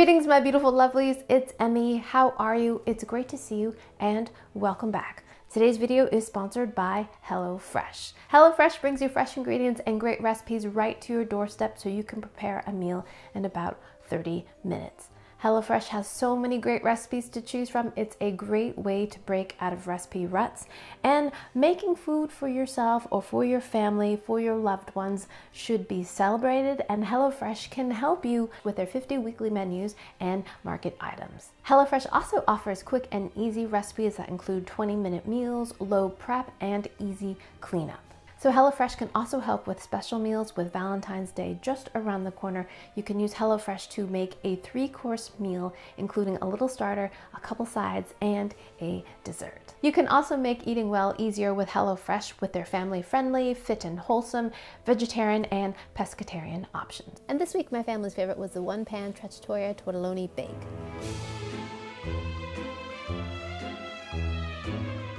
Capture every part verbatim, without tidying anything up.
Greetings, my beautiful lovelies. It's Emmy. How are you? It's great to see you and welcome back. Today's video is sponsored by HelloFresh. HelloFresh brings you fresh ingredients and great recipes right to your doorstep so you can prepare a meal in about thirty minutes. HelloFresh has so many great recipes to choose from. It's a great way to break out of recipe ruts, and making food for yourself or for your family, for your loved ones, should be celebrated, and HelloFresh can help you with their fifty weekly menus and market items. HelloFresh also offers quick and easy recipes that include twenty minute meals, low prep, and easy cleanup. So HelloFresh can also help with special meals with Valentine's Day just around the corner. You can use HelloFresh to make a three-course meal, including a little starter, a couple sides, and a dessert. You can also make eating well easier with HelloFresh with their family-friendly, fit and wholesome, vegetarian, and pescatarian options. And this week, my family's favorite was the one-pan Trecciatore tortelloni bake.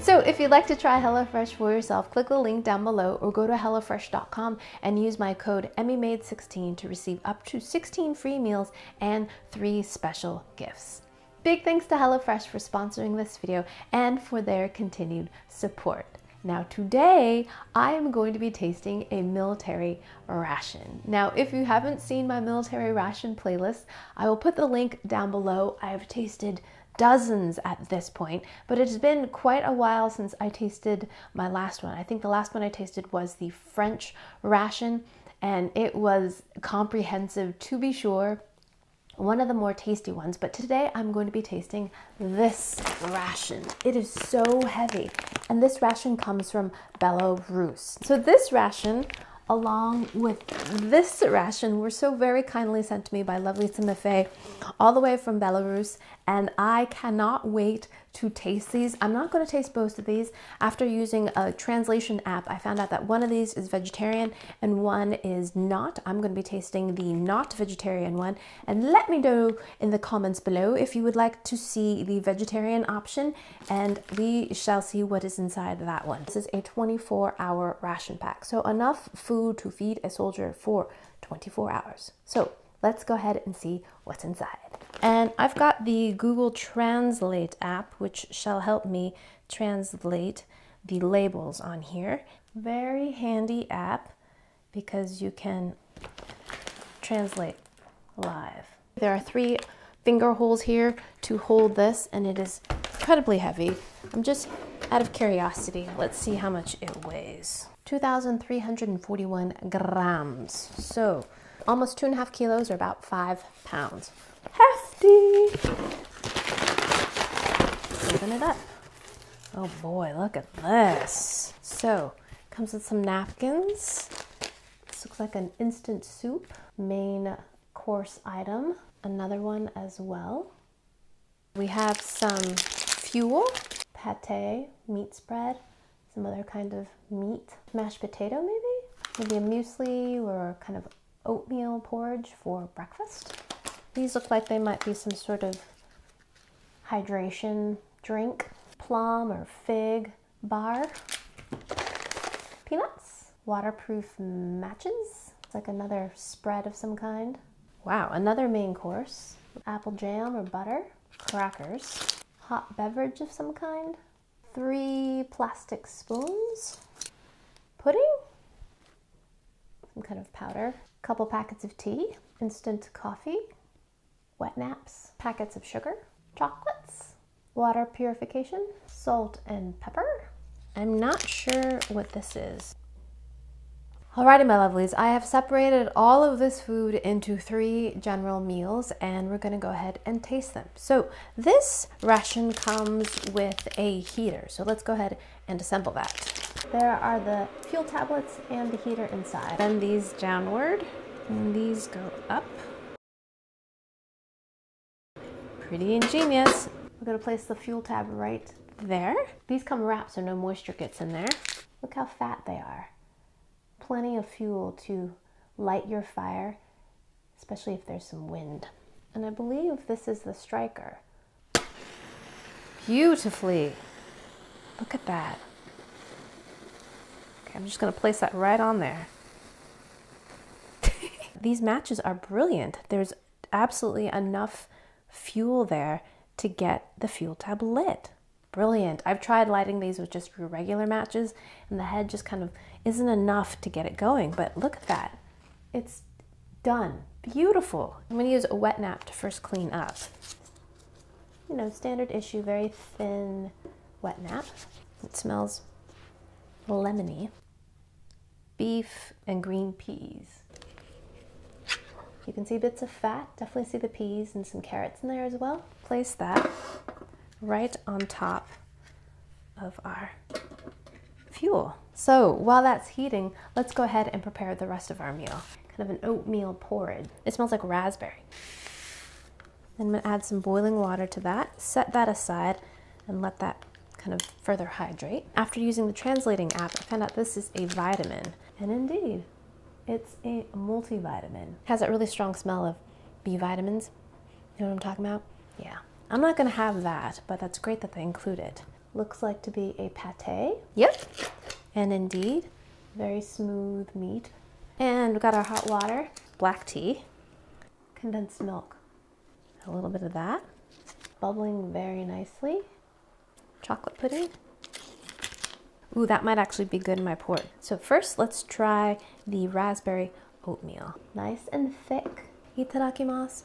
So if you'd like to try HelloFresh for yourself, click the link down below or go to HelloFresh dot com and use my code Emmy Made sixteen to receive up to sixteen free meals and three special gifts. Big thanks to HelloFresh for sponsoring this video and for their continued support. Now today, I am going to be tasting a military ration. Now, if you haven't seen my military ration playlist, I will put the link down below. I have tasted dozens at this point, but it's been quite a while since I tasted my last one. I think the last one I tasted was the French ration, and it was comprehensive to be sure, one of the more tasty ones. But today I'm going to be tasting this ration. It is so heavy, and this ration comes from Belarus. So this ration, along with this ration, were so very kindly sent to me by lovely Tsimafei, all the way from Belarus, and I cannot wait to taste these. I'm not going to taste both of these. After using a translation app, I found out that one of these is vegetarian and one is not. I'm going to be tasting the not vegetarian one, and let me know in the comments below if you would like to see the vegetarian option, and we shall see what is inside that one. This is a twenty-four hour ration pack, so enough food to feed a soldier for twenty-four hours. So let's go ahead and see what's inside. And I've got the Google Translate app, which shall help me translate the labels on here. Very handy app because you can translate live. There are three finger holes here to hold this, and it is incredibly heavy. I'm just out of curiosity. Let's see how much it weighs. two thousand three hundred forty-one grams. So almost two and a half kilos, or about five pounds. Hefty! Open it up. Oh boy, look at this. So, comes with some napkins. This looks like an instant soup. Main course item. Another one as well. We have some fuel, pate, meat spread, some other kind of meat. Mashed potato maybe? Maybe a muesli or kind of oatmeal porridge for breakfast. These look like they might be some sort of hydration drink. Plum or fig bar. Peanuts. Waterproof matches. It's like another spread of some kind. Wow, another main course. Apple jam or butter. Crackers. Hot beverage of some kind. Three plastic spoons. Pudding. Some kind of powder. Couple packets of tea, instant coffee, wet naps, packets of sugar, chocolates, water purification, salt and pepper. I'm not sure what this is. Alrighty, my lovelies, I have separated all of this food into three general meals, and we're gonna go ahead and taste them. So this ration comes with a heater, so let's go ahead and assemble that. There are the fuel tablets and the heater inside. Bend these downward, and these go up. Pretty ingenious. We're gonna place the fuel tab right there. These come wrapped so no moisture gets in there. Look how fat they are. Plenty of fuel to light your fire, especially if there's some wind. And I believe this is the striker. Beautifully. Look at that. I'm just gonna place that right on there. These matches are brilliant. There's absolutely enough fuel there to get the fuel tab lit. Brilliant. I've tried lighting these with just regular matches and the head just kind of isn't enough to get it going, but look at that. It's done. Beautiful. I'm going to use a wet nap to first clean up. You know, standard issue, very thin wet nap. It smells lemony. Beef and green peas. You can see bits of fat, definitely see the peas and some carrots in there as well. Place that right on top of our fuel. So while that's heating, let's go ahead and prepare the rest of our meal. Kind of an oatmeal porridge. It smells like raspberry. I'm gonna add some boiling water to that, set that aside, and let that kind of further hydrate. After using the translating app, I found out this is a vitamin, and indeed, it's a multivitamin. It has that really strong smell of B vitamins. You know what I'm talking about? Yeah. I'm not gonna have that, but that's great that they include it. Looks like to be a pate. Yep. And indeed, very smooth meat. And we've got our hot water, black tea, condensed milk. A little bit of that, bubbling very nicely. Chocolate pudding. Ooh, that might actually be good in my port. So first, let's try the raspberry oatmeal. Nice and thick. Itadakimasu.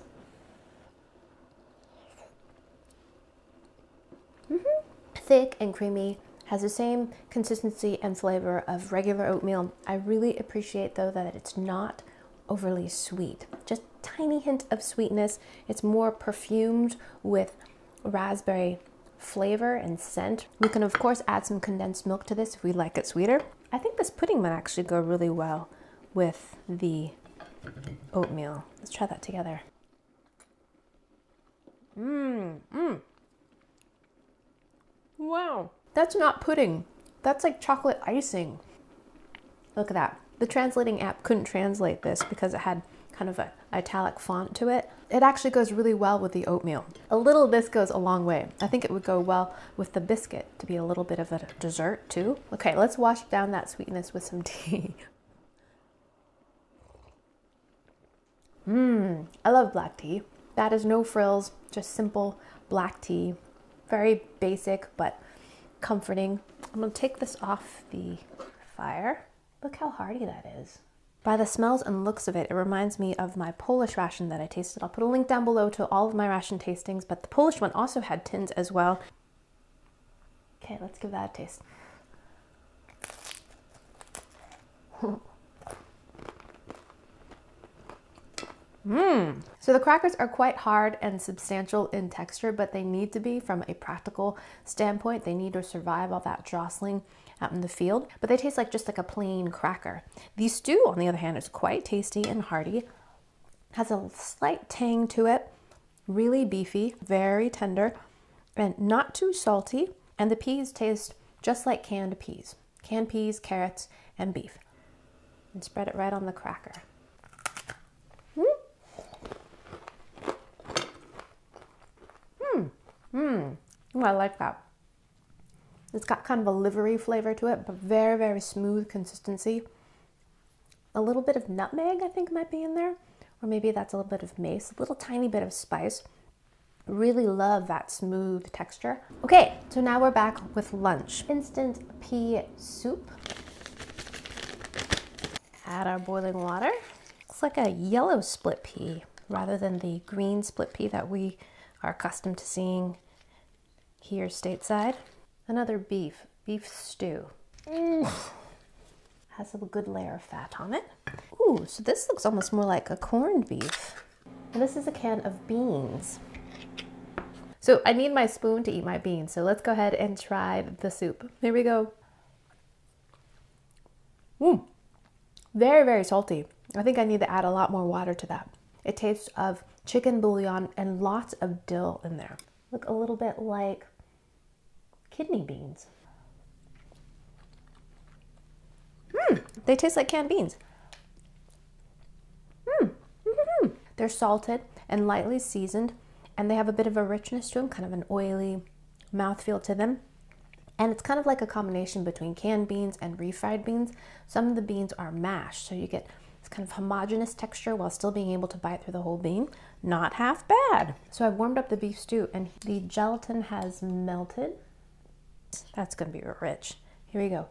Mm-hmm. Thick and creamy. Has the same consistency and flavor of regular oatmeal. I really appreciate, though, that it's not overly sweet. Just tiny hint of sweetness. It's more perfumed with raspberry flavor and scent. We can of course add some condensed milk to this if we like it sweeter. I think this pudding might actually go really well with the oatmeal. Let's try that together. Mmm, mmm. Wow, that's not pudding. That's like chocolate icing. Look at that. The translating app couldn't translate this because it had kind of an italic font to it. It actually goes really well with the oatmeal. A little of this goes a long way. I think it would go well with the biscuit to be a little bit of a dessert too. Okay, let's wash down that sweetness with some tea. Mmm, I love black tea. That is no frills, just simple black tea. Very basic, but comforting. I'm gonna take this off the fire. Look how hearty that is. By the smells and looks of it, it reminds me of my Polish ration that I tasted. I'll put a link down below to all of my ration tastings, but the Polish one also had tins as well. Okay, let's give that a taste. Mmm. So the crackers are quite hard and substantial in texture, but they need to be from a practical standpoint. They need to survive all that jostling out in the field, but they taste like just like a plain cracker. The stew, on the other hand, is quite tasty and hearty. Has a slight tang to it, really beefy, very tender, and not too salty. And the peas taste just like canned peas. Canned peas, carrots, and beef. And spread it right on the cracker. Mmm, oh, I like that. It's got kind of a livery flavor to it, but very, very smooth consistency. A little bit of nutmeg, I think, might be in there. Or maybe that's a little bit of mace, a little tiny bit of spice. Really love that smooth texture. Okay, so now we're back with lunch. Instant pea soup. Add our boiling water. It's like a yellow split pea rather than the green split pea that we are accustomed to seeing here stateside. Another beef, beef stew. Mm. Has a good layer of fat on it. Ooh, so this looks almost more like a corned beef. And this is a can of beans. So I need my spoon to eat my beans, so let's go ahead and try the soup. Here we go. Mmm, very, very salty. I think I need to add a lot more water to that. It tastes of chicken bouillon and lots of dill in there. Look a little bit like kidney beans. Mmm, they taste like canned beans. Mmm, mm-hmm. They're salted and lightly seasoned, and they have a bit of a richness to them, kind of an oily mouthfeel to them. And it's kind of like a combination between canned beans and refried beans. Some of the beans are mashed, so you get It's kind of homogeneous texture while still being able to bite through the whole bean. Not half bad. So I've warmed up the beef stew and the gelatin has melted. That's gonna be rich. Here we go.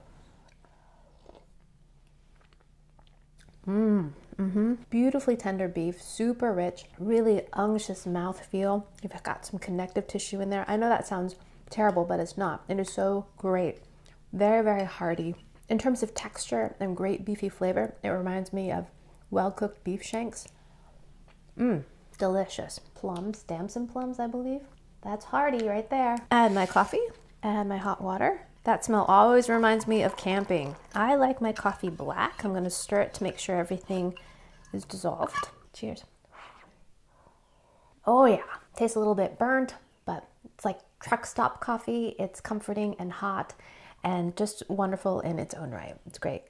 Mmm. Mm-hmm. Beautifully tender beef, super rich, really unctuous mouthfeel. You've got some connective tissue in there. I know that sounds terrible, but it's not. It is so great. Very, very hearty. In terms of texture and great beefy flavor, it reminds me of well-cooked beef shanks. Mmm, delicious. Plums, damson plums, I believe. That's hearty right there. And my coffee and my hot water. That smell always reminds me of camping. I like my coffee black. I'm gonna stir it to make sure everything is dissolved. Cheers. Oh yeah, tastes a little bit burnt, but it's like truck stop coffee. It's comforting and hot and just wonderful in its own right. It's great.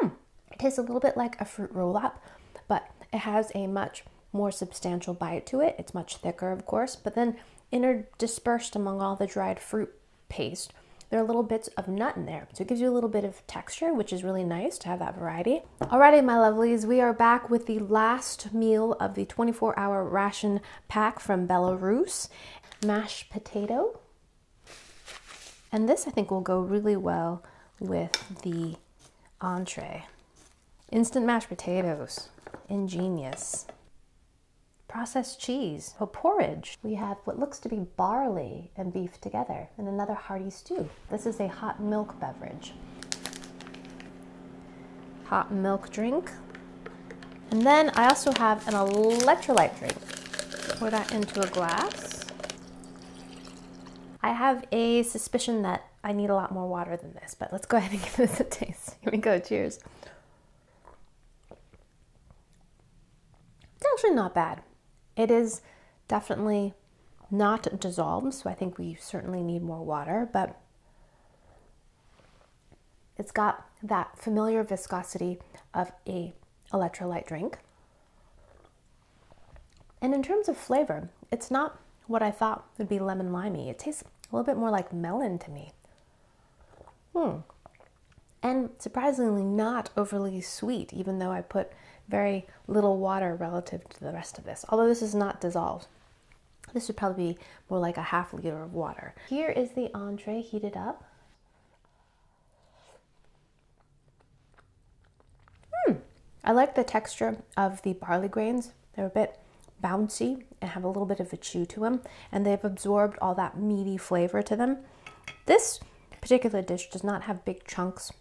Hmm, it tastes a little bit like a fruit roll-up, but it has a much more substantial bite to it. It's much thicker, of course, but then interdispersed among all the dried fruit paste, there are little bits of nut in there. So it gives you a little bit of texture, which is really nice to have that variety. Alrighty, my lovelies, we are back with the last meal of the twenty-four hour ration pack from Belarus. Mashed potato. And this I think will go really well with the entree. Instant mashed potatoes, ingenious. Processed cheese, or porridge. We have what looks to be barley and beef together and another hearty stew. This is a hot milk beverage. Hot milk drink. And then I also have an electrolyte drink. Pour that into a glass. I have a suspicion that I need a lot more water than this, but let's go ahead and give this a taste. Here we go, cheers. It's actually not bad. It is definitely not dissolved, so I think we certainly need more water, but it's got that familiar viscosity of a electrolyte drink. And in terms of flavor, it's not what I thought would be lemon limey. It tastes a little bit more like melon to me. Hmm. And surprisingly not overly sweet, even though I put very little water relative to the rest of this. Although this is not dissolved. This would probably be more like a half liter of water. Here is the entree heated up. Hmm. I like the texture of the barley grains. They're a bit bouncy and have a little bit of a chew to them, and they've absorbed all that meaty flavor to them. This particular dish does not have big chunks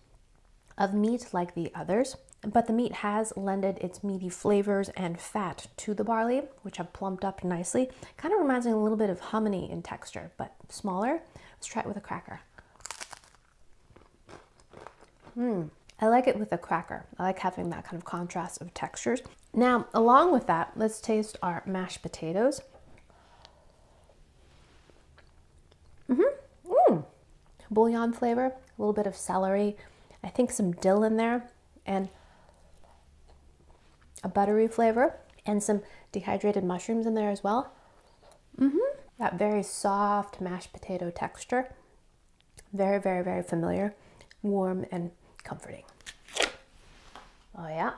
of meat like the others, but the meat has lended its meaty flavors and fat to the barley, which have plumped up nicely. Kind of reminds me a little bit of hominy in texture, but smaller. Let's try it with a cracker. Mm. I like it with a cracker. I like having that kind of contrast of textures. Now, along with that, let's taste our mashed potatoes. Mm-hmm. Mm. Bouillon flavor, a little bit of celery. I think some dill in there, and a buttery flavor, and some dehydrated mushrooms in there as well. Mm-hmm. That very soft mashed potato texture. Very, very, very familiar, warm and comforting. Oh yeah,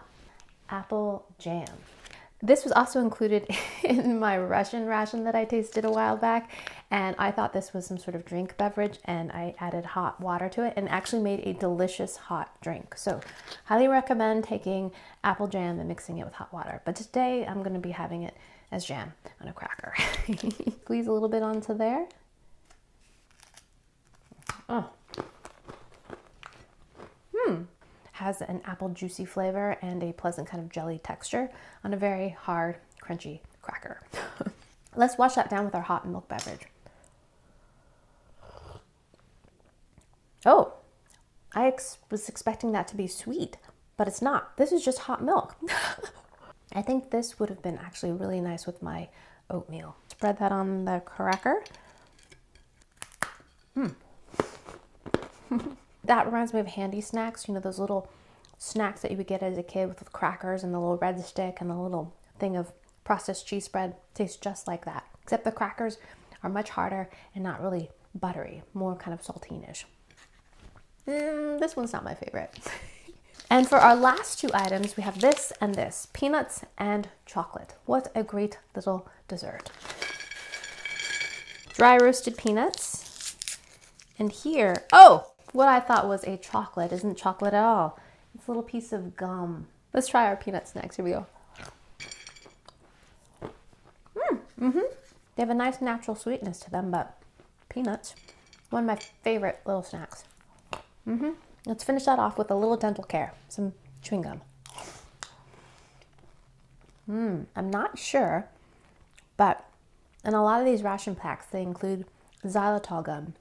apple jam. This was also included in my Russian ration that I tasted a while back, and I thought this was some sort of drink beverage, and I added hot water to it and actually made a delicious hot drink. So highly recommend taking apple jam and mixing it with hot water. But today I'm gonna be having it as jam on a cracker. Squeeze a little bit onto there. Oh. Hmm. Has an apple juicy flavor and a pleasant kind of jelly texture on a very hard, crunchy cracker. Let's wash that down with our hot milk beverage. Oh, I ex was expecting that to be sweet, but it's not. This is just hot milk. I think this would have been actually really nice with my oatmeal. Spread that on the cracker. Mm. That reminds me of handy snacks, you know, those little snacks that you would get as a kid with crackers and the little red stick and the little thing of processed cheese spread. Tastes just like that, except the crackers are much harder and not really buttery, more kind of saltine-ish. Mm, this one's not my favorite. And for our last two items, we have this and this, peanuts and chocolate. What a great little dessert. Dry roasted peanuts. And here, oh, what I thought was a chocolate isn't chocolate at all. It's a little piece of gum. Let's try our peanuts next. Here we go. Mm, mm-hmm. They have a nice natural sweetness to them, but peanuts, one of my favorite little snacks. Mm-hmm. Let's finish that off with a little dental care, some chewing gum. Mm, I'm not sure, but in a lot of these ration packs, they include xylitol gum,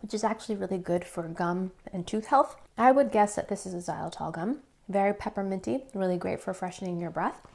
which is actually really good for gum and tooth health. I would guess that this is a xylitol gum, very pepperminty, really great for freshening your breath.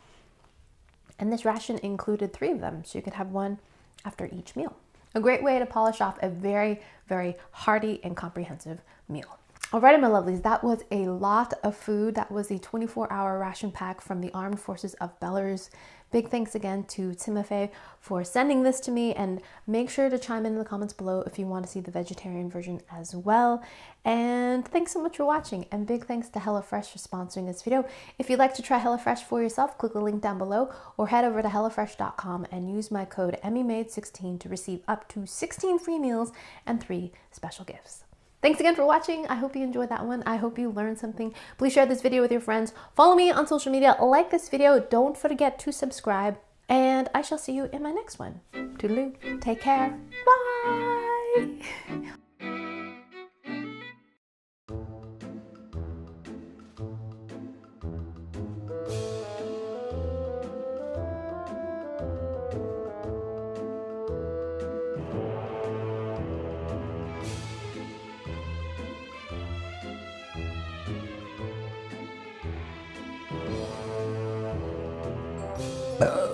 And this ration included three of them, so you could have one after each meal. A great way to polish off a very, very hearty and comprehensive meal. Alrighty, my lovelies, that was a lot of food. That was the twenty-four hour ration pack from the Armed Forces of Belarus. Big thanks again to Tsimafei for sending this to me, and make sure to chime in in the comments below if you want to see the vegetarian version as well. And thanks so much for watching, and big thanks to HelloFresh for sponsoring this video. If you'd like to try HelloFresh for yourself, click the link down below or head over to HelloFresh dot com and use my code Emmy Made sixteen to receive up to sixteen free meals and three special gifts. Thanks again for watching. I hope you enjoyed that one. I hope you learned something. Please share this video with your friends. Follow me on social media. Like this video. Don't forget to subscribe. And I shall see you in my next one. Toodaloo. Take care. Bye. Uh